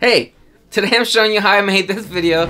Hey, today I'm showing you how I made this video.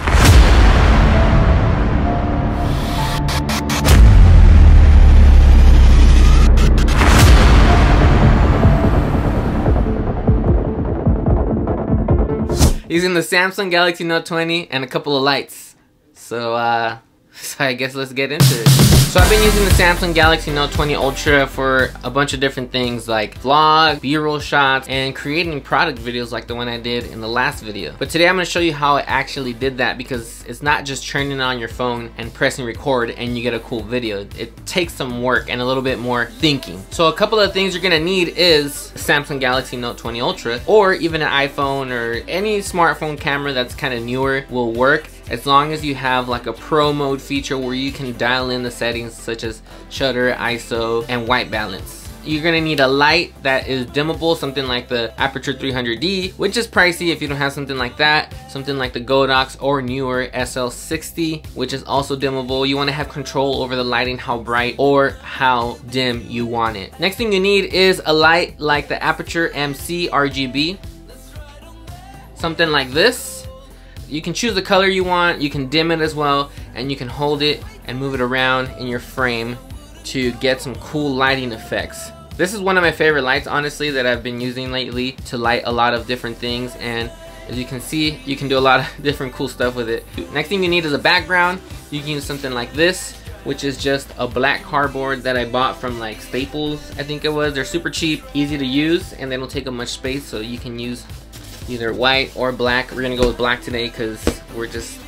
Using the Samsung Galaxy Note 20 and a couple of lights. So I guess let's get into it. So I've been using the Samsung Galaxy Note 20 Ultra for a bunch of different things like vlog, B-roll shots, and creating product videos like the one I did in the last video. But today I'm going to show you how I actually did that, because it's not just turning on your phone and pressing record and you get a cool video. It takes some work and a little bit more thinking. So a couple of things you're going to need is a Samsung Galaxy Note 20 Ultra, or even an iPhone or any smartphone camera that's kind of newer will work. As long as you have like a pro mode feature where you can dial in the settings such as shutter, ISO, and white balance. You're gonna need a light that is dimmable, something like the Aputure 300D, which is pricey if you don't have something like that. Something like the Godox or newer SL60, which is also dimmable. You wanna have control over the lighting, how bright or how dim you want it. Next thing you need is a light like the Aputure MC RGB. Something like this. You can choose the color you want, you can dim it as well, and you can hold it and move it around in your frame to get some cool lighting effects. This is one of my favorite lights, honestly, that I've been using lately to light a lot of different things, and as you can see, you can do a lot of different cool stuff with it. Next thing you need is a background. You can use something like this, which is just a black cardboard that I bought from like Staples, I think it was. They're super cheap, easy to use, and they don't take up much space, so you can use either white or black. We're gonna go with black today because we're just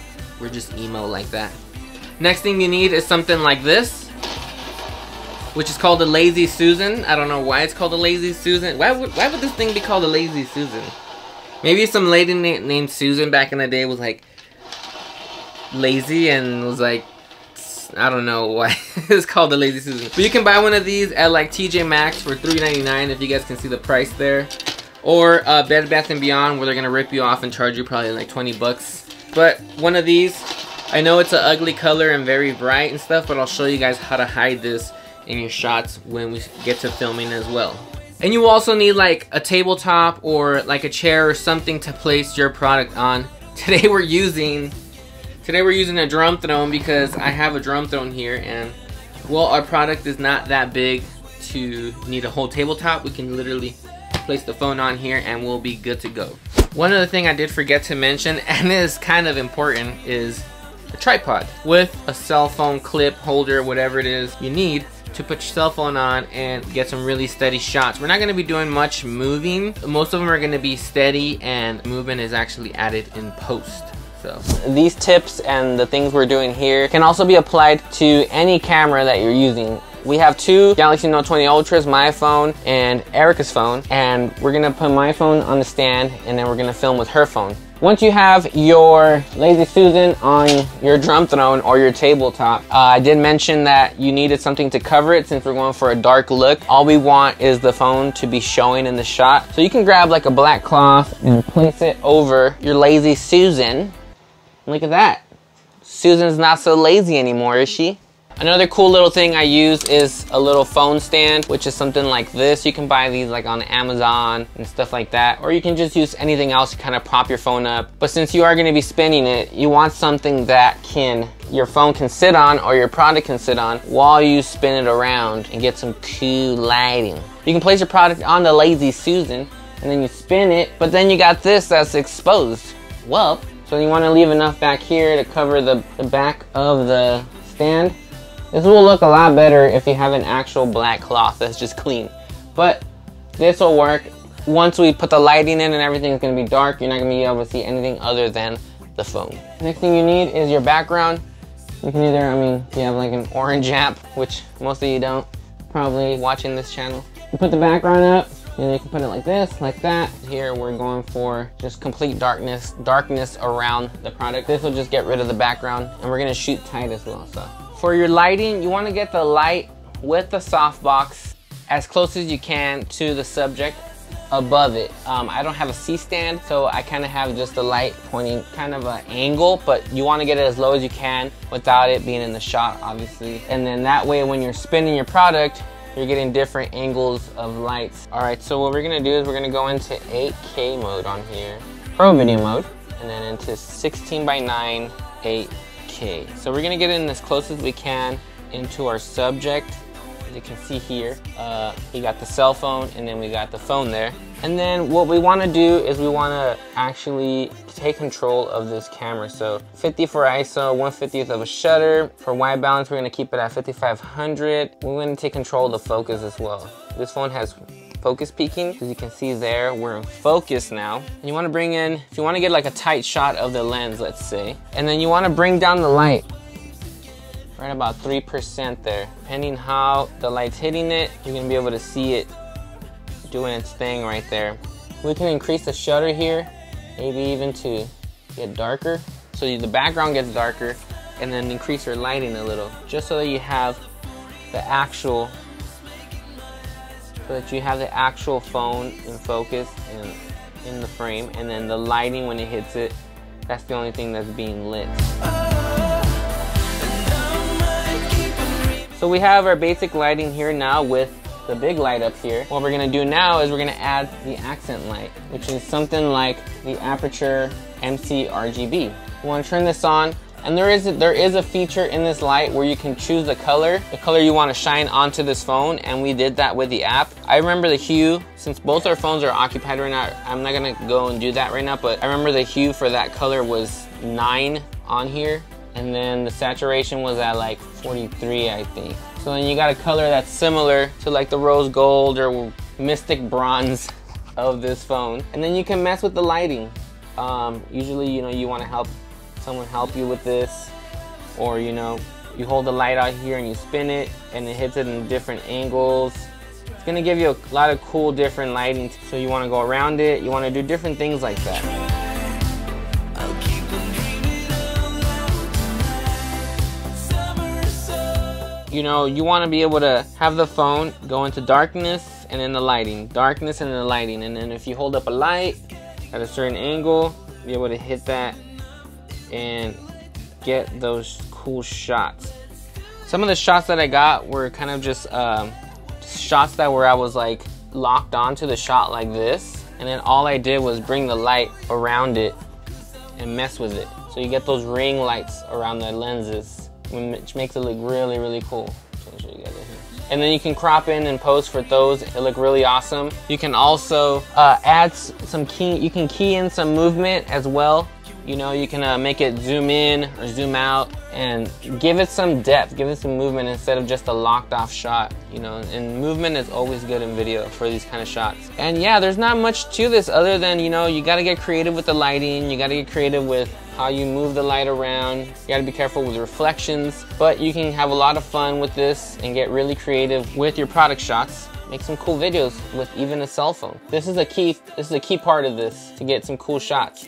emo like that. Next thing you need is something like this, which is called the Lazy Susan. I don't know why it's called the Lazy Susan. Why would this thing be called the Lazy Susan? Maybe some lady named Susan back in the day was like lazy and was like, I don't know why it's called the Lazy Susan. But you can buy one of these at like TJ Maxx for $3.99 if you guys can see the price there. Or Bed Bath & Beyond, where they're gonna rip you off and charge you probably like 20 bucks. But one of these, I know it's an ugly color and very bright and stuff, but I'll show you guys how to hide this in your shots when we get to filming as well. And you also need like a tabletop or like a chair or something to place your product on. Today we're using a drum throne because I have a drum throne here, and well, our product is not that big to need a whole tabletop. We can literally place the phone on here and we'll be good to go. One other thing I did forget to mention, and is kind of important, is a tripod with a cell phone clip holder, whatever it is you need to put your cell phone on and get some really steady shots. We're not going to be doing much moving. Most of them are going to be steady, and movement is actually added in post. So these tips and the things we're doing here can also be applied to any camera that you're using. We have two Galaxy Note 20 Ultras, my phone and Erica's phone, and we're gonna put my phone on the stand and then we're gonna film with her phone. Once you have your Lazy Susan on your drum throne or your tabletop, I did mention that you needed something to cover it since we're going for a dark look. All we want is the phone to be showing in the shot. So you can grab like a black cloth and place it over your Lazy Susan. Look at that. Susan's not so lazy anymore, is she? Another cool little thing I use is a little phone stand, which is something like this. You can buy these like on Amazon and stuff like that, or you can just use anything else to kind of prop your phone up. But since you are going to be spinning it, you want something that your phone can sit on, or your product can sit on, while you spin it around and get some cool lighting. You can place your product on the Lazy Susan and then you spin it, but then you got this that's exposed. Well, so you want to leave enough back here to cover the back of the stand. This will look a lot better if you have an actual black cloth that's just clean. But this will work. Once we put the lighting in and everything's gonna be dark, you're not gonna be able to see anything other than the phone. Next thing you need is your background. You can either, you have like an orange app, which most of you don't, probably watching this channel. You put the background up, and you can put it like this, like that. Here we're going for just complete darkness around the product. This will just get rid of the background, and we're gonna shoot tight as well, so. For your lighting, you want to get the light with the softbox as close as you can to the subject above it. I don't have a C-stand, so I kind of have just the light pointing kind of an angle, but you want to get it as low as you can without it being in the shot, obviously. And then that way, when you're spinning your product, you're getting different angles of lights. All right, so what we're going to do is we're going to go into 8K mode on here. Pro video mode, and then into 16:9 8K. So we're gonna get in as close as we can into our subject. As you can see here, we got the cell phone, and then we got the phone there. And then what we wanna do is we wanna actually take control of this camera. So 50 for ISO, 1/50th of a shutter. For wide balance, we're gonna keep it at 5500. We're gonna take control of the focus as well. This phone has focus peaking, as you can see there, we're in focus now. And you wanna bring in, if you wanna get like a tight shot of the lens, let's say, and then you wanna bring down the light. Right about 3% there. Depending how the light's hitting it, you're gonna be able to see it doing its thing right there. We can increase the shutter here, maybe even to get darker. So the background gets darker, and then increase your lighting a little, just so that you have the actual phone in focus and in the frame, and then the lighting when it hits it, that's the only thing that's being lit. So we have our basic lighting here now with the big light up here. What we're gonna do now is we're gonna add the accent light, which is something like the Aputure MC RGB. We wanna turn this on, and there is a feature in this light where you can choose the color you want to shine onto this phone, and we did that with the app. I remember the hue, since both our phones are occupied right now, I'm not gonna go and do that right now, but I remember the hue for that color was 9 on here, and then the saturation was at like 43, I think. So then you got a color that's similar to like the rose gold or mystic bronze of this phone. And then you can mess with the lighting. Usually, you know, you wanna help someone help you with this, or you know, you hold the light out here and you spin it and it hits it in different angles. It's gonna give you a lot of cool different lighting, so you want to go around it, you want to do different things like that. You know, you want to be able to have the phone go into darkness and then the lighting, darkness and then the lighting, and then if you hold up a light at a certain angle, be able to hit that and get those cool shots. Some of the shots that I got were kind of just shots that where I was like locked onto the shot like this, and then all I did was bring the light around it and mess with it. So you get those ring lights around the lenses, which makes it look really, really cool. And then you can crop in and pose for those. It look really awesome. You can also add some key in some movement as well. You know, you can make it zoom in or zoom out and give it some depth, give it some movement instead of just a locked off shot, you know, and movement is always good in video for these kind of shots. And yeah, there's not much to this other than, you know, you gotta get creative with the lighting, you gotta get creative with how you move the light around, you gotta be careful with reflections, but you can have a lot of fun with this and get really creative with your product shots. Make some cool videos with even a cell phone. This is a key part of this to get some cool shots.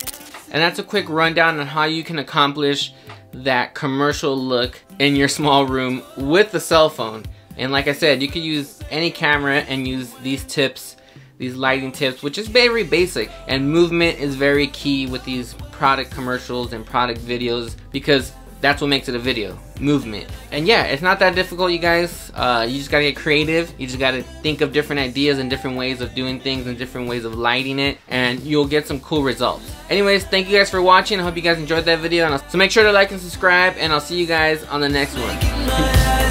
And that's a quick rundown on how you can accomplish that commercial look in your small room with the cell phone. And like I said, you could use any camera and use these tips, these lighting tips, which is very basic. And movement is very key with these product commercials and product videos, because that's what makes it a video, movement. And yeah, it's not that difficult, you guys. You just gotta get creative. You just gotta think of different ideas and different ways of doing things and different ways of lighting it, and you'll get some cool results. Anyways, thank you guys for watching. I hope you guys enjoyed that video. So make sure to like and subscribe, and I'll see you guys on the next one.